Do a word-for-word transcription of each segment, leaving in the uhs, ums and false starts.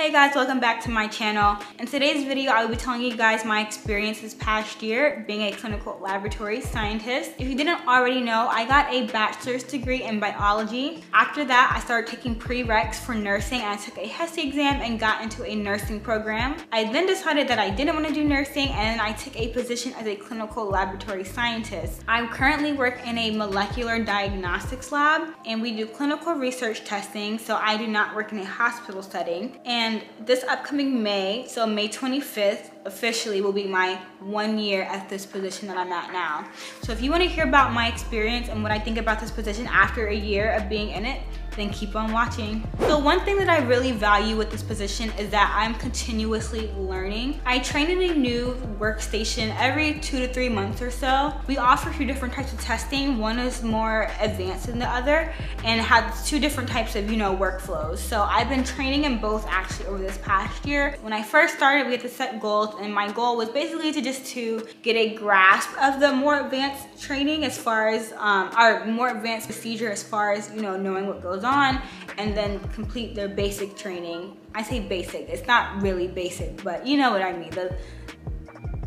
Hey guys, welcome back to my channel. In today's video, I will be telling you guys my experience this past year being a clinical laboratory scientist. If you didn't already know, I got a bachelor's degree in biology. After that, I started taking prereqs for nursing, and I took a HESI exam and got into a nursing program. I then decided that I didn't want to do nursing, and I took a position as a clinical laboratory scientist. I currently work in a molecular diagnostics lab, and we do clinical research testing, so I do not work in a hospital setting. And this upcoming May, so May twenty-fifth, officially will be my one year at this position that I'm at now. So if you want to hear about my experience and what I think about this position after a year of being in it, then keep on watching. So one thing that I really value with this position is that I'm continuously learning. I train in a new workstation every two to three months or so. We offer two different types of testing. One is more advanced than the other and has two different types of, you know, workflows. So I've been training in both actually over this past year. When I first started, we had to set goals, and my goal was basically to just to get a grasp of the more advanced training as far as um, our more advanced procedure as far as, you know, knowing what goes on, and then complete their basic training. I say basic, it's not really basic, but you know what I mean. The,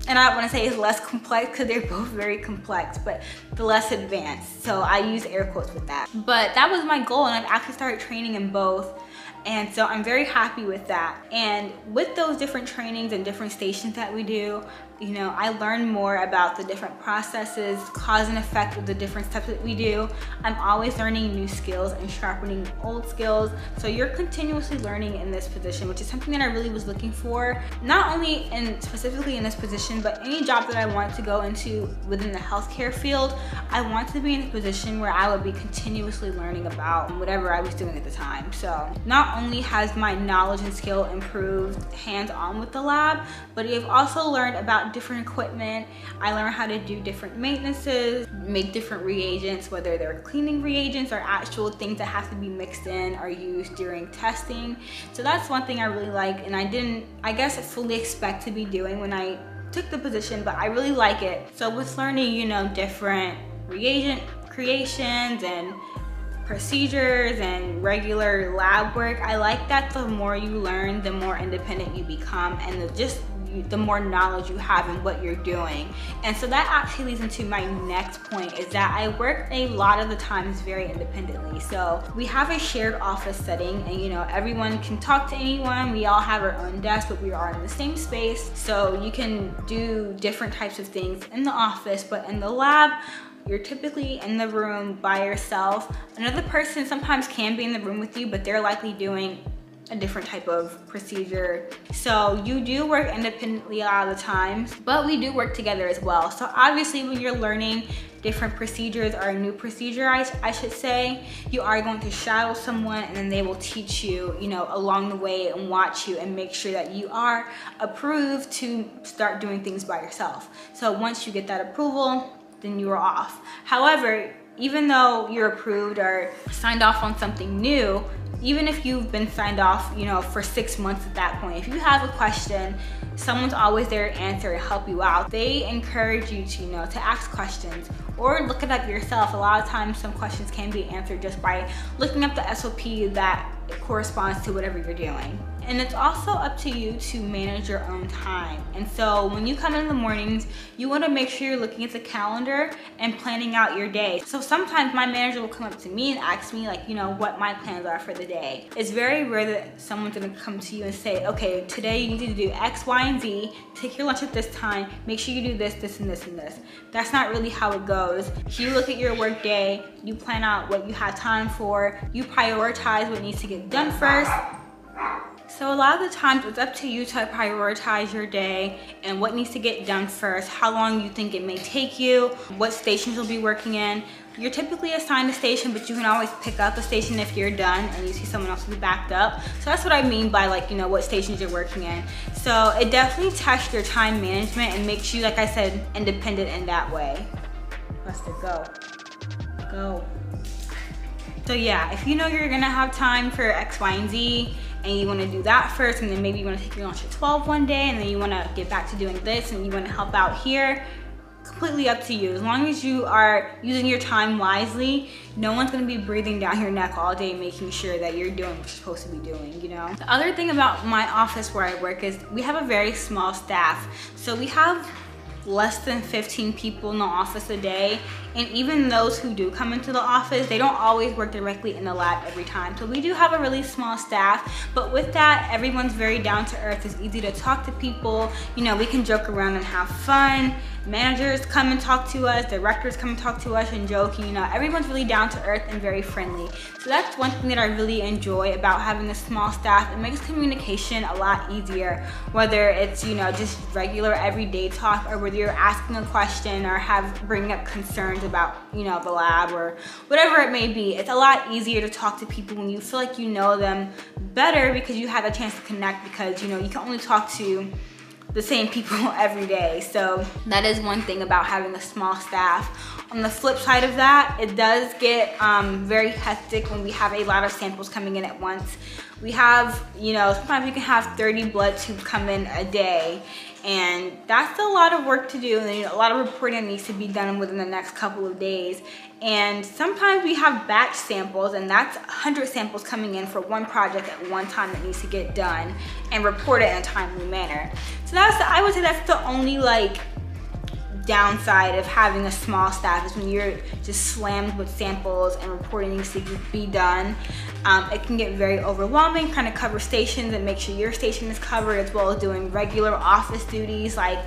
and I want to say it's less complex because they're both very complex, but the less advanced. So I use air quotes with that. But that was my goal, and I've actually started training in both. And so I'm very happy with that. And with those different trainings and different stations that we do, you know, I learn more about the different processes, cause and effect of the different steps that we do. I'm always learning new skills and sharpening old skills. So you're continuously learning in this position, which is something that I really was looking for, not only in specifically in this position, but any job that I want to go into within the healthcare field. I want to be in a position where I would be continuously learning about whatever I was doing at the time. So not only has my knowledge and skill improved hands-on with the lab, but I've also learned about different equipment. I learned how to do different maintenances, make different reagents, whether they're cleaning reagents or actual things that have to be mixed in or used during testing. So that's one thing I really like, and I didn't, I guess, fully expect to be doing when I took the position, but I really like it. So with learning, you know, different reagent creations and procedures and regular lab work, I like that the more you learn, the more independent you become, and the just the more knowledge you have in what you're doing. And so that actually leads into my next point, is that I work a lot of the times very independently. So we have a shared office setting, and you know, everyone can talk to anyone. We all have our own desk, but we are in the same space. So you can do different types of things in the office, but in the lab, you're typically in the room by yourself. Another person sometimes can be in the room with you, but they're likely doing a different type of procedure. So you do work independently a lot of the times, but we do work together as well. So obviously when you're learning different procedures or a new procedure, I, I should say, you are going to shadow someone, and then they will teach you, you know, along the way and watch you and make sure that you are approved to start doing things by yourself. So once you get that approval, then you are off. However, even though you're approved or signed off on something new, even if you've been signed off, you know, for six months at that point, if you have a question, someone's always there to answer and help you out. They encourage you to, you know, to ask questions or look it up yourself. A lot of times some questions can be answered just by looking up the S O P that corresponds to whatever you're doing. And it's also up to you to manage your own time. And so when you come in the mornings, you want to make sure you're looking at the calendar and planning out your day. So sometimes my manager will come up to me and ask me, like, you know, what my plans are for the day. It's very rare that someone's going to come to you and say, okay, today you need to do X, Y, and Z. Take your lunch at this time. Make sure you do this, this, and this, and this. That's not really how it goes. You look at your work day. You plan out what you have time for. You prioritize what needs to get done first. So a lot of the times it's up to you to prioritize your day and what needs to get done first, how long you think it may take you, what stations you'll be working in. You're typically assigned a station, but you can always pick up a station if you're done and you see someone else who's backed up. So that's what I mean by, like, you know, what stations you're working in. So it definitely tests your time management and makes you, like I said, independent in that way. Buster, go. Go. So yeah, if you know you're gonna have time for X, Y, and Z, and you want to do that first, and then maybe you want to take your lunch at twelve one day, and then you want to get back to doing this, and you want to help out here, completely up to you. As long as you are using your time wisely, no one's gonna be breathing down your neck all day making sure that you're doing what you're supposed to be doing, you know? The other thing about my office where I work is we have a very small staff. So we have less than fifteen people in the office a day, and even those who do come into the office, they don't always work directly in the lab every time. So we do have a really small staff, but with that, everyone's very down to earth. It's easy to talk to people. You know, we can joke around and have fun. Managers come and talk to us, directors come and talk to us and joke, and you know, everyone's really down to earth and very friendly. So that's one thing that I really enjoy about having a small staff. It makes communication a lot easier, whether it's, you know, just regular everyday talk, or whether you're asking a question or have bringing up concerns about, you know, the lab or whatever it may be. It's a lot easier to talk to people when you feel like you know them better, because you have a chance to connect, because you know, you can only talk to the same people every day. So that is one thing about having a small staff. On the flip side of that, it does get um, very hectic when we have a lot of samples coming in at once. We have, you know, sometimes you can have thirty blood tubes come in a day, and that's a lot of work to do, and you know, a lot of reporting needs to be done within the next couple of days. And sometimes we have batch samples, and that's one hundred samples coming in for one project at one time that needs to get done and reported in a timely manner. So that's, I would say that's the only like downside of having a small staff, is when you're just slammed with samples and reporting needs to be done. Um, it can get very overwhelming, trying to cover stations and make sure your station is covered, as well as doing regular office duties like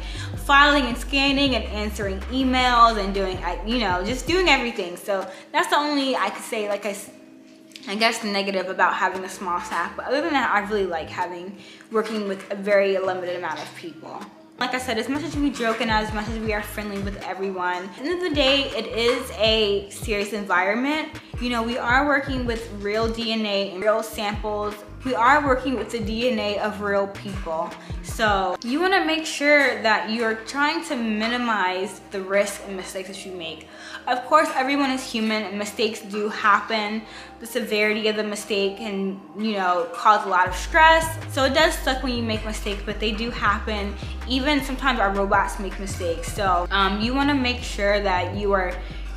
filing and scanning and answering emails and doing, you know, just doing everything. So that's the only, I could say, like I, I guess, negative about having a small staff. But other than that, I really like having, working with a very limited amount of people. Like I said, as much as we joke and as much as we are friendly with everyone, at the end of the day, it is a serious environment. You know, we are working with real D N A and real samples. We are working with the D N A of real people. So you wanna make sure that you're trying to minimize the risk and mistakes that you make. Of course, everyone is human and mistakes do happen. The severity of the mistake can, you know, cause a lot of stress. So it does suck when you make mistakes, but they do happen. Even sometimes our robots make mistakes. So um, you wanna make sure that you are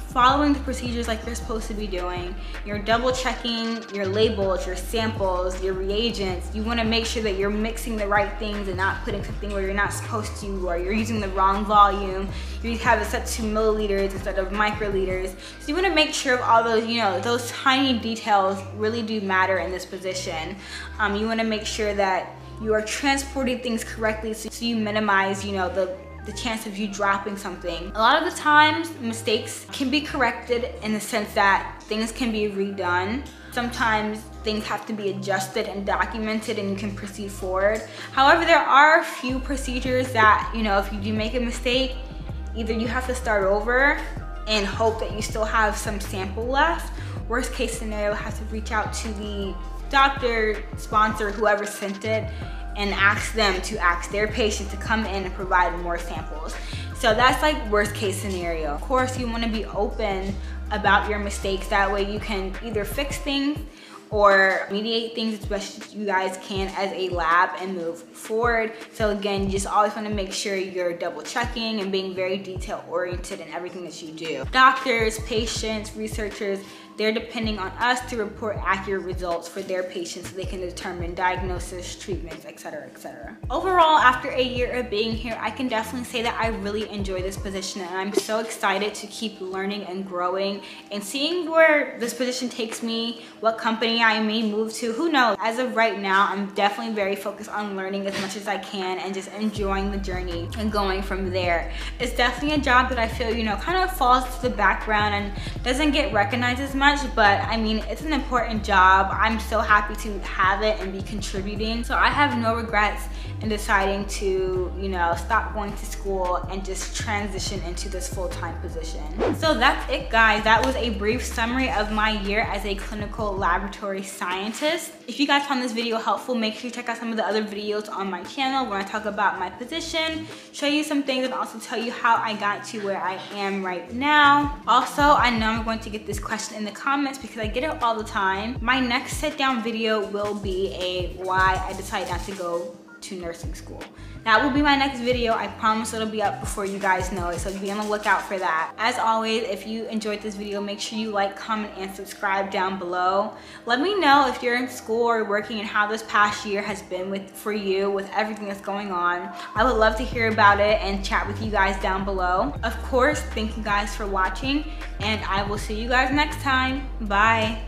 following the procedures like you're supposed to be doing. You're double checking your labels, your samples, your reagents. You wanna make sure that you're mixing the right things and not putting something where you're not supposed to, or you're using the wrong volume. You have it set to milliliters instead of microliters. So you wanna make sure of all those, you know, those tiny details really do matter in this position. Um, you wanna make sure that you are transporting things correctly, so you minimize, you know, the the chance of you dropping something. A lot of the times, mistakes can be corrected in the sense that things can be redone. Sometimes things have to be adjusted and documented and you can proceed forward. However, there are a few procedures that, you know, if you do make a mistake, either you have to start over and hope that you still have some sample left. Worst case scenario, have to reach out to the doctor, sponsor, whoever sent it, and ask them to ask their patient to come in and provide more samples. So that's like worst case scenario. Of course, you wanna be open about your mistakes. That way you can either fix things or mediate things as best you guys can as a lab and move forward. So again, you just always wanna make sure you're double checking and being very detail oriented in everything that you do. Doctors, patients, researchers, they're depending on us to report accurate results for their patients so they can determine diagnosis, treatments, et cetera, et cetera. Overall, after a year of being here, I can definitely say that I really enjoy this position, and I'm so excited to keep learning and growing and seeing where this position takes me, what company I may move to, who knows. As of right now, I'm definitely very focused on learning as much as I can and just enjoying the journey and going from there. It's definitely a job that I feel, you know, kind of falls to the background and doesn't get recognized as much. But I mean, it's an important job. I'm so happy to have it and be contributing. So I have no regrets in deciding to, you know, stop going to school and just transition into this full-time position. So that's it, guys. That was a brief summary of my year as a clinical laboratory scientist. If you guys found this video helpful, make sure you check out some of the other videos on my channel where I talk about my position, show you some things, and also tell you how I got to where I am right now. Also, I know I'm going to get this question in the comments because I get it all the time. My next sit down video will be a why I decided not to go to nursing school. That will be my next video. I promise it'll be up before you guys know it, so be on the lookout for that. As always, if you enjoyed this video, make sure you like, comment, and subscribe down below. Let me know if you're in school or working and how this past year has been with for you with everything that's going on. I would love to hear about it and chat with you guys down below. Of course, thank you guys for watching, and I will see you guys next time. Bye.